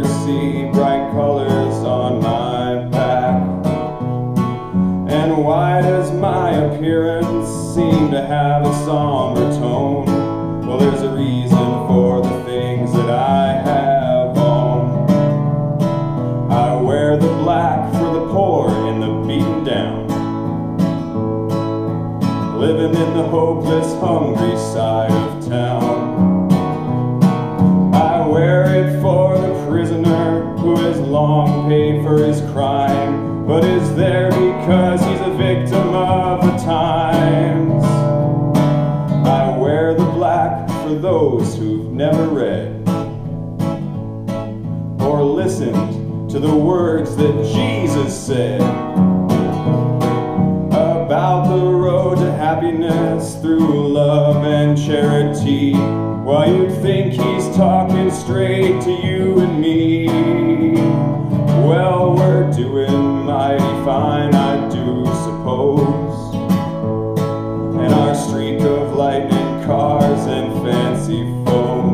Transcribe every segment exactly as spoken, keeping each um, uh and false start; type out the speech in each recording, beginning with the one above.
never see bright colors on my back? And why does my appearance seem to have a somber tone? Well, there's a reason for the things that I have on. I wear the black for the poor and the beaten down, living in the hopeless, hungry side of town. I wear it for the prisoner who has long paid for his crime, but is there because he's a victim of the times. I wear the black for those who've never read or listened to the words that Jesus said about the happiness through love and charity. Well, you'd think he's talking straight to you and me. Well, we're doing mighty fine, I do suppose, and our streak of lightning cars and fancy phones.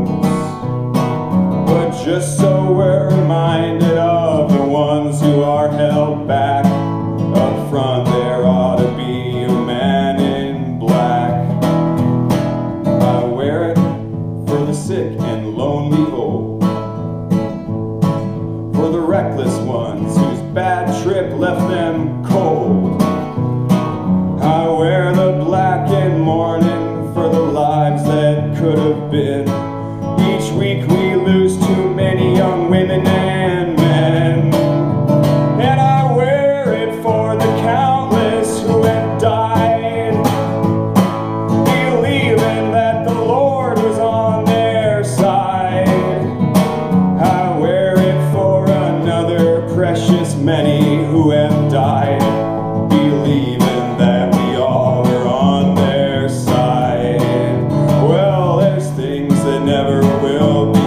But just so we're reminded of the ones who are held back, up front there ought to be a man in black. I wear it for the sick and lonely old, for the reckless ones whose bad trip left them cold. I wear the black and mourning for the lives that could have been. Each week we lose too many young women and men. Many who have died, believing that we all are on their side. Well, there's things that never will be.